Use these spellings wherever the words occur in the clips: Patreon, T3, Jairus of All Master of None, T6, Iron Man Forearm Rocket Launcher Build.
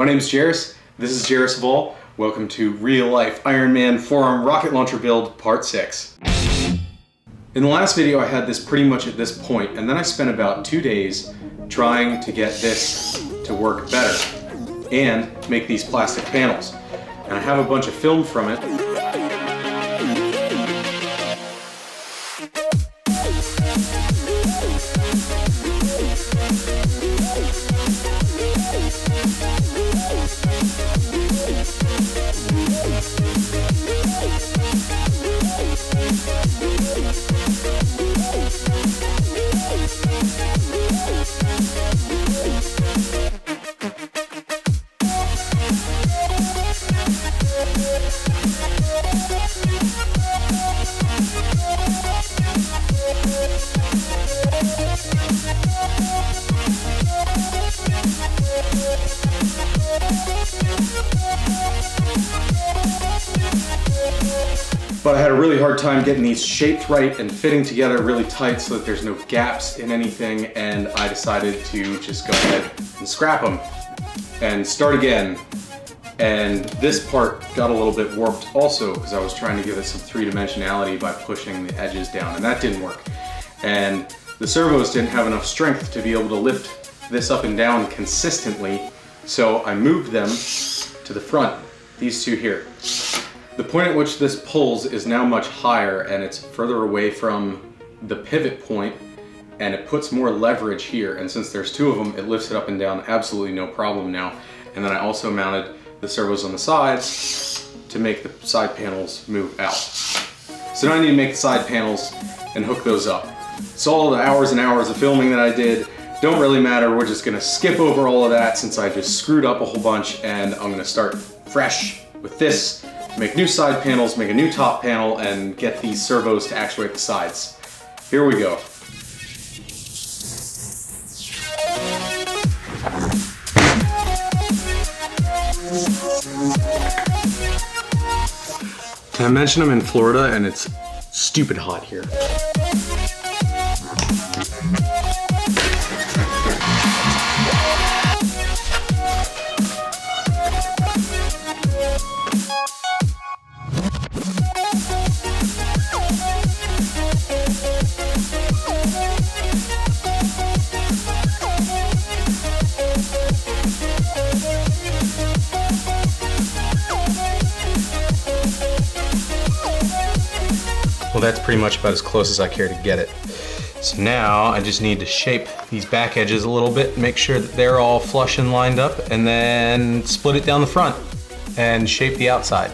My name is Jairus, this is Jairus of All. Welcome to Real Life Iron Man Forearm Rocket Launcher Build Part 6. In the last video I had this pretty much at this point, and then I spent about 2 days trying to get this to work better and make these plastic panels. And I have a bunch of film from it. But I had a really hard time getting these shaped right and fitting together really tight so that there's no gaps in anything, and I decided to just go ahead and scrap them and start again. And this part got a little bit warped also because I was trying to give it some three-dimensionality by pushing the edges down, and that didn't work. And the servos didn't have enough strength to be able to lift this up and down consistently, so I moved them to the front, these two here. The point at which this pulls is now much higher, and it's further away from the pivot point, and it puts more leverage here, and since there's two of them, it lifts it up and down absolutely no problem now. And then I also mounted the servos on the sides to make the side panels move out. So now I need to make the side panels and hook those up. So all the hours and hours of filming that I did don't really matter. We're just gonna skip over all of that since I just screwed up a whole bunch, and I'm gonna start fresh with this. Make new side panels, make a new top panel, and get these servos to actuate the sides. Here we go. Can I mention I'm in Florida and it's stupid hot here? Well, that's pretty much about as close as I care to get it. So now I just need to shape these back edges a little bit, make sure that they're all flush and lined up, and then split it down the front and shape the outside.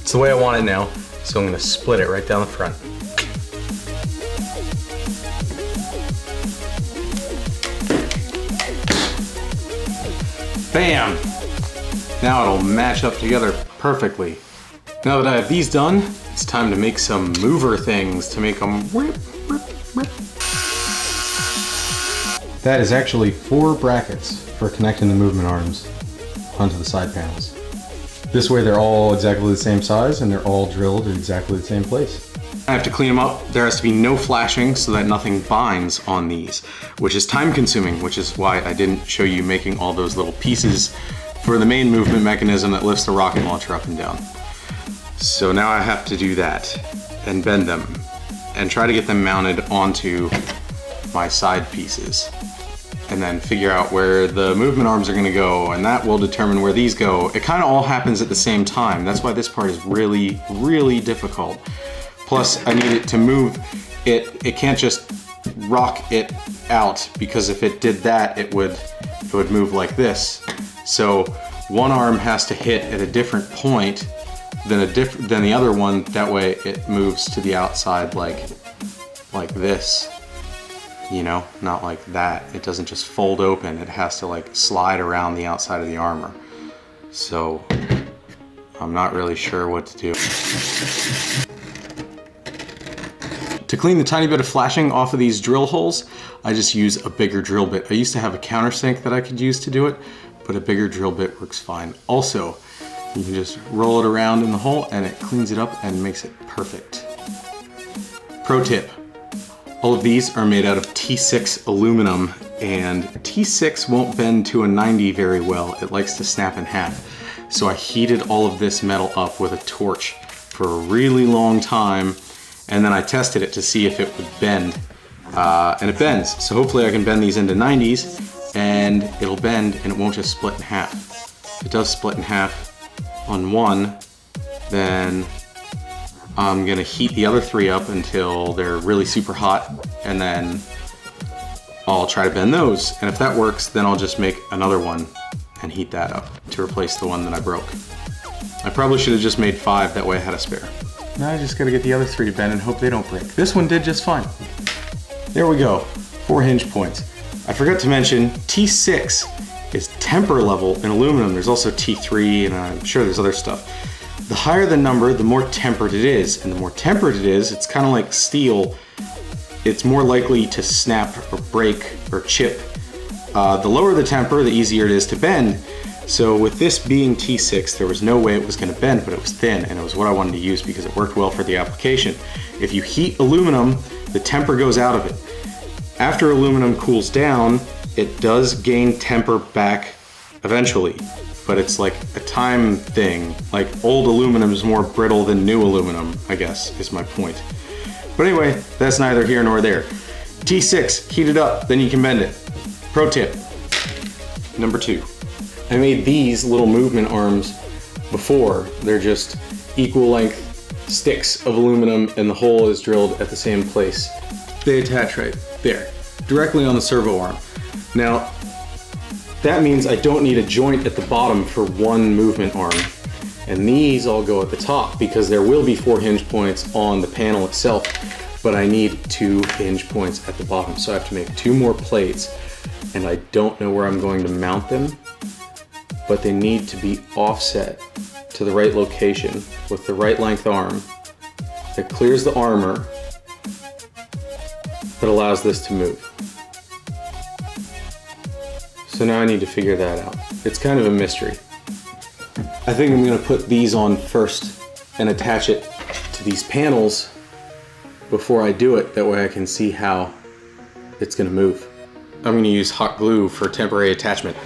It's the way I want it now, so I'm gonna split it right down the front. Bam! Now it'll match up together perfectly. Now that I have these done, it's time to make some mover things to make them whip, whip, whip. That is actually 4 brackets for connecting the movement arms onto the side panels. This way they're all exactly the same size and they're all drilled in exactly the same place. I have to clean them up. There has to be no flashing so that nothing binds on these, which is time consuming, which is why I didn't show you making all those little pieces for the main movement mechanism that lifts the rocket launcher up and down. So now I have to do that and bend them and try to get them mounted onto my side pieces and then figure out where the movement arms are going to go, and that will determine where these go. It kind of all happens at the same time. That's why this part is really, really difficult. Plus I need it to move. It can't just rock it out, because if it did that, it would move like this. So one arm has to hit at a different point than the other one, that way it moves to the outside like this, you know, not like that. It doesn't just fold open, it has to like slide around the outside of the armor. So I'm not really sure what to do. To clean the tiny bit of flashing off of these drill holes, I just use a bigger drill bit. I used to have a countersink that I could use to do it, but a bigger drill bit works fine. Also, you can just roll it around in the hole and it cleans it up and makes it perfect. Pro tip, all of these are made out of T6 aluminum, and T6 won't bend to a 90 very well. It likes to snap in half. So I heated all of this metal up with a torch for a really long time, and then I tested it to see if it would bend, and it bends. So hopefully I can bend these into 90s, and it'll bend and it won't just split in half. If it does split in half on one, then I'm gonna heat the other three up until they're really super hot, and then I'll try to bend those. And if that works, then I'll just make another one and heat that up to replace the one that I broke. I probably should have just made 5, that way I had a spare. Now I just gotta get the other three to bend and hope they don't break. This one did just fine. There we go, 4 hinge points. I forgot to mention, T6 is temper level in aluminum. There's also T3, and I'm sure there's other stuff. The higher the number, the more tempered it is. And the more tempered it is, it's kind of like steel. It's more likely to snap or break or chip. The lower the temper, the easier it is to bend. So with this being T6, there was no way it was going to bend, but it was thin, and it was what I wanted to use because it worked well for the application. If you heat aluminum, the temper goes out of it. After aluminum cools down, it does gain temper back eventually, but it's like a time thing. Like, old aluminum is more brittle than new aluminum, I guess, is my point. But anyway, that's neither here nor there. T6, heat it up, then you can bend it. Pro tip. Number 2. I made these little movement arms before. They're just equal length sticks of aluminum, and the hole is drilled at the same place. They attach right there, directly on the servo arm. Now, that means I don't need a joint at the bottom for one movement arm. And these all go at the top because there will be 4 hinge points on the panel itself, but I need 2 hinge points at the bottom. So I have to make 2 more plates, and I don't know where I'm going to mount them, but they need to be offset to the right location with the right length arm that clears the armor that allows this to move. So now I need to figure that out. It's kind of a mystery. I think I'm gonna put these on first and attach it to these panels before I do it. That way I can see how it's gonna move. I'm gonna use hot glue for temporary attachment.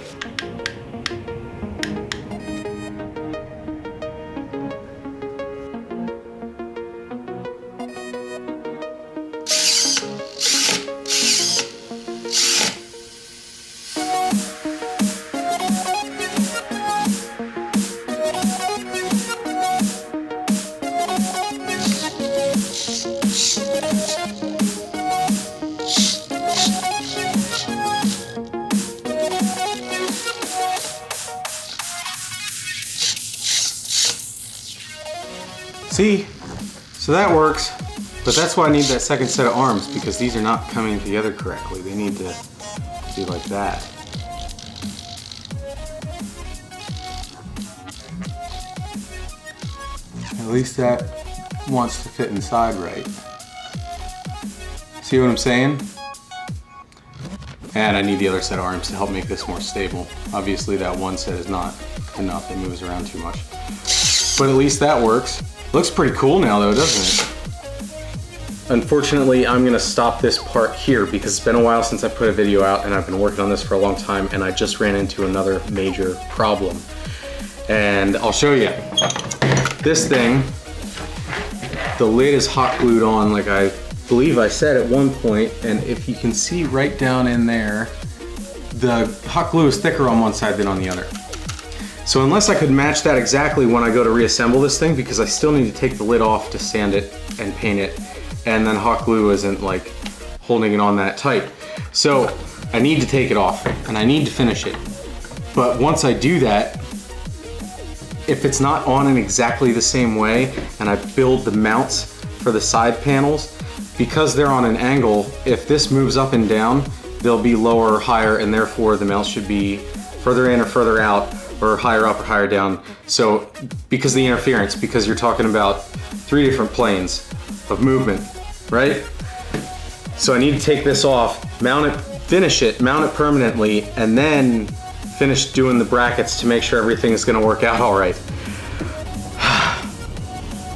See? So that works, but that's why I need that second set of arms, because these are not coming together correctly. They need to be like that. At least that wants to fit inside right. See what I'm saying? And I need the other set of arms to help make this more stable. Obviously that one set is not enough, it moves around too much. But at least that works. Looks pretty cool now though, doesn't it? Unfortunately, I'm gonna stop this part here because it's been a while since I put a video out, and I've been working on this for a long time, and I just ran into another major problem. And I'll show you. This thing, the lid is hot glued on, like I believe I said at one point, and if you can see right down in there, the hot glue is thicker on one side than on the other. So unless I could match that exactly when I go to reassemble this thing, because I still need to take the lid off to sand it and paint it, and then hot glue isn't like holding it on that tight. So I need to take it off and I need to finish it. But once I do that, if it's not on in exactly the same way, and I build the mounts for the side panels, because they're on an angle, if this moves up and down, they'll be lower or higher, and therefore the mounts should be further in or further out, or higher up or higher down. So, because of the interference, because you're talking about 3 different planes of movement, right? So I need to take this off, mount it, finish it, mount it permanently, and then finish doing the brackets to make sure everything is gonna work out all right.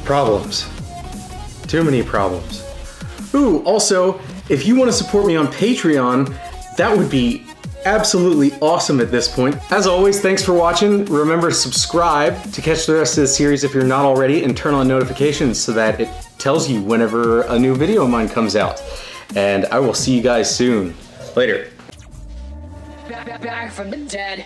Problems. Too many problems. Ooh, also, if you wanna support me on Patreon, That would be absolutely awesome at this point. As always, thanks for watching. Remember to subscribe to catch the rest of the series if you're not already, and turn on notifications so that it tells you whenever a new video of mine comes out. And I will see you guys soon. Later. Back from the dead.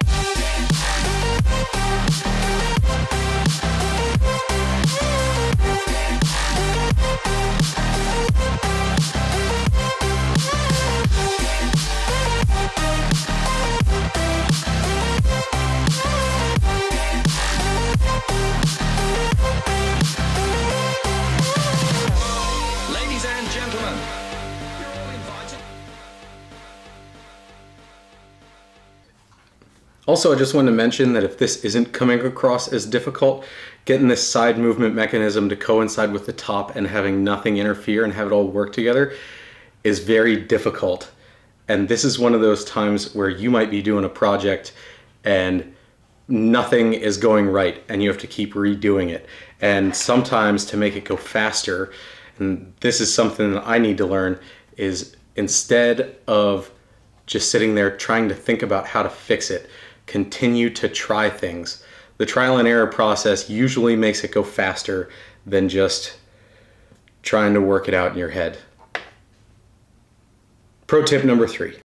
Ladies and gentlemen. Also, I just wanted to mention that if this isn't coming across as difficult, getting this side movement mechanism to coincide with the top and having nothing interfere and have it all work together is very difficult. And this is one of those times where you might be doing a project and nothing is going right and you have to keep redoing it. And sometimes to make it go faster, and this is something that I need to learn, is instead of just sitting there trying to think about how to fix it, continue to try things. The trial and error process usually makes it go faster than just trying to work it out in your head. Pro tip number 3.